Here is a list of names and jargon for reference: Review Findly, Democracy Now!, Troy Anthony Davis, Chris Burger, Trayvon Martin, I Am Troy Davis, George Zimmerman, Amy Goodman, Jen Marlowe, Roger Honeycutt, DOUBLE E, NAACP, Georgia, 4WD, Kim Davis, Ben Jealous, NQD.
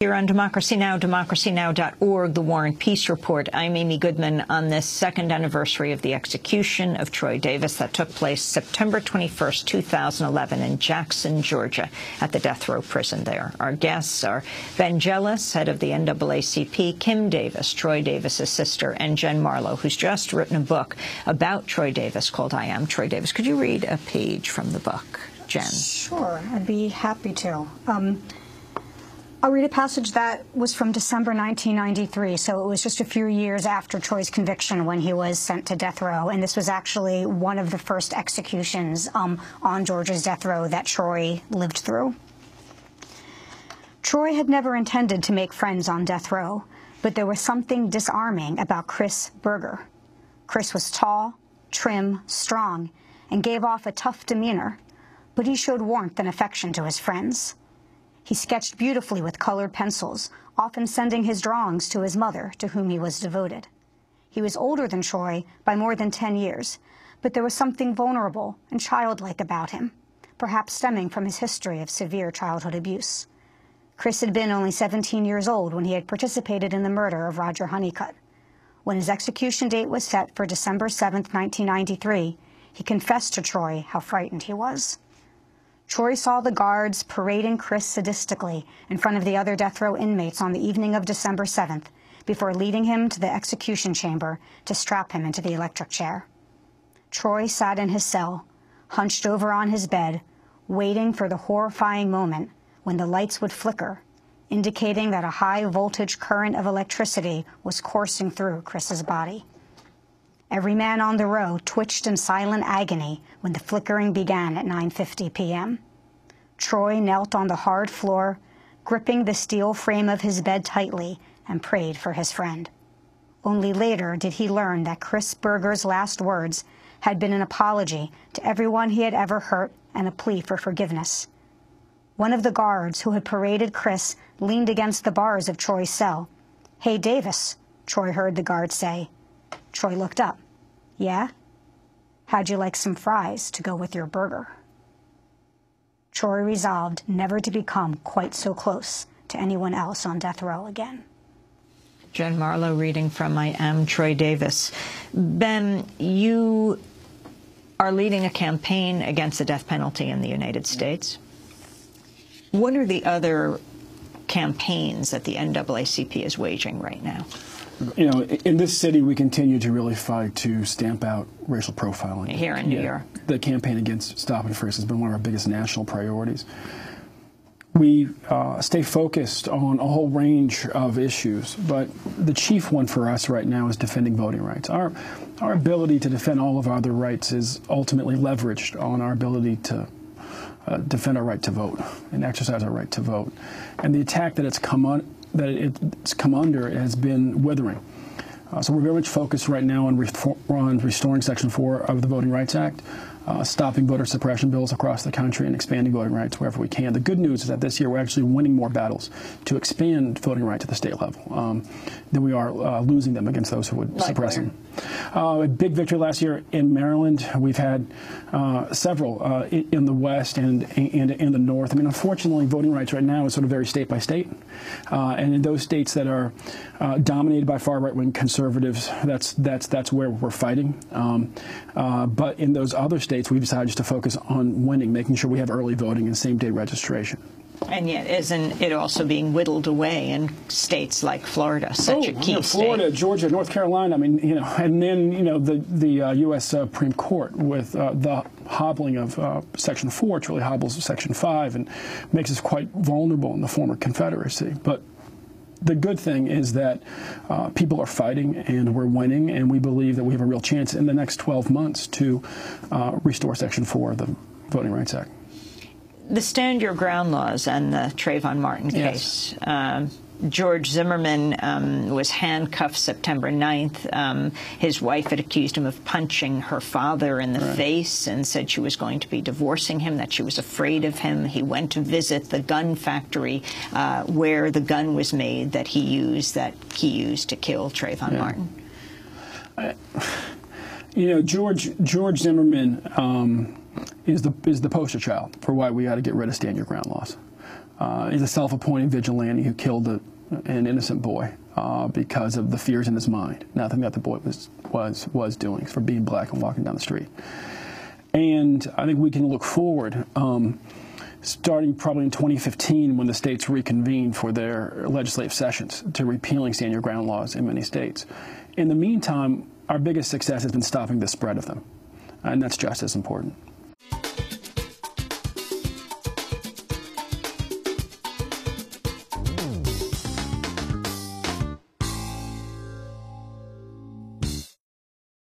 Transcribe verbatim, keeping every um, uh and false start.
Here on Democracy Now!, democracy now dot org, The War and Peace Report. I'm Amy Goodman on this second anniversary of the execution of Troy Davis that took place September twenty-first, two thousand eleven in Jackson, Georgia, at the death row prison there. Our guests are Ben Jealous, head of the N double A C P, Kim Davis, Troy Davis's sister, and Jen Marlowe, who's just written a book about Troy Davis called I Am Troy Davis. Could you read a page from the book, Jen? Sure, I'd be happy to. Um, I'll read a passage that was from December nineteen ninety-three, so it was just a few years after Troy's conviction when he was sent to death row, and this was actually one of the first executions um, on Georgia's death row that Troy lived through. Troy had never intended to make friends on death row, but there was something disarming about Chris Burger. Chris was tall, trim, strong, and gave off a tough demeanor, but he showed warmth and affection to his friends. He sketched beautifully with colored pencils, often sending his drawings to his mother, to whom he was devoted. He was older than Troy by more than ten years, but there was something vulnerable and childlike about him, perhaps stemming from his history of severe childhood abuse. Chris had been only seventeen years old when he had participated in the murder of Roger Honeycutt. When his execution date was set for December seventh, nineteen ninety-three, he confessed to Troy how frightened he was. Troy saw the guards parading Chris sadistically in front of the other death row inmates on the evening of December seventh before leading him to the execution chamber to strap him into the electric chair. Troy sat in his cell, hunched over on his bed, waiting for the horrifying moment when the lights would flicker, indicating that a high-voltage current of electricity was coursing through Chris's body. Every man on the row twitched in silent agony when the flickering began at nine fifty p m Troy knelt on the hard floor, gripping the steel frame of his bed tightly, and prayed for his friend. Only later did he learn that Chris Burger's last words had been an apology to everyone he had ever hurt and a plea for forgiveness. One of the guards who had paraded Chris leaned against the bars of Troy's cell. "Hey, Davis," Troy heard the guard say. Troy looked up. "Yeah? How'd you like some fries to go with your burger?" Troy resolved never to become quite so close to anyone else on death row again. Jen Marlowe reading from I Am Troy Davis. Ben, you are leading a campaign against the death penalty in the United States. What are the other campaigns that the N double A C P is waging right now? You know, in this city, we continue to really fight to stamp out racial profiling. Here in New yeah, York. The campaign against Stop and Frisk has been one of our biggest national priorities. We uh, stay focused on a whole range of issues, but the chief one for us right now is defending voting rights. Our, our ability to defend all of our other rights is ultimately leveraged on our ability to uh, defend our right to vote and exercise our right to vote. And the attack that it's come on— that it's come under has been withering. Uh, so we're very much focused right now on, on restoring Section four of the Voting Rights Act, uh, stopping voter suppression bills across the country, and expanding voting rights wherever we can. The good news is that this year we're actually winning more battles to expand voting rights at the state level um, than we are uh, losing them against those who would like suppress them. Uh, a big victory last year in Maryland. We've had uh, several uh, in, in the West and and in the North. I mean, unfortunately, voting rights right now is sort of very state by state, uh, and in those states that are uh, dominated by far right wing conservatives, that's that's that's where we're fighting. Um, uh, but in those other states, we've decided just to focus on winning, making sure we have early voting and same day registration. And yet, isn't it also being whittled away in states like Florida, such oh, a key you know, Florida, state? Georgia, North Carolina. I mean, you know, and then you know the the uh, U S Supreme Court with uh, the hobbling of uh, Section four, which really hobbles Section five and makes us quite vulnerable in the former Confederacy. But the good thing is that uh, people are fighting and we're winning, and we believe that we have a real chance in the next twelve months to uh, restore Section four of the Voting Rights Act. The Stand Your Ground laws and the Trayvon Martin case. Yes. Um, George Zimmerman um, was handcuffed September ninth. Um, his wife had accused him of punching her father in the right. face and said she was going to be divorcing him, that she was afraid of him. He went to visit the gun factory uh, where the gun was made that he used, that he used to kill Trayvon yeah. Martin. I, you know, George, George Zimmerman— um, Is the, is the poster child for why we ought to get rid of Stand Your Ground laws. uh, he's a self-appointed vigilante who killed a, an innocent boy uh, because of the fears in his mind. Nothing that the boy was was was doing for being black and walking down the street. And I think we can look forward, um, starting probably in twenty fifteen, when the states reconvened for their legislative sessions, to repealing stand your ground laws in many states. In the meantime, our biggest success has been stopping the spread of them, and that's just as important.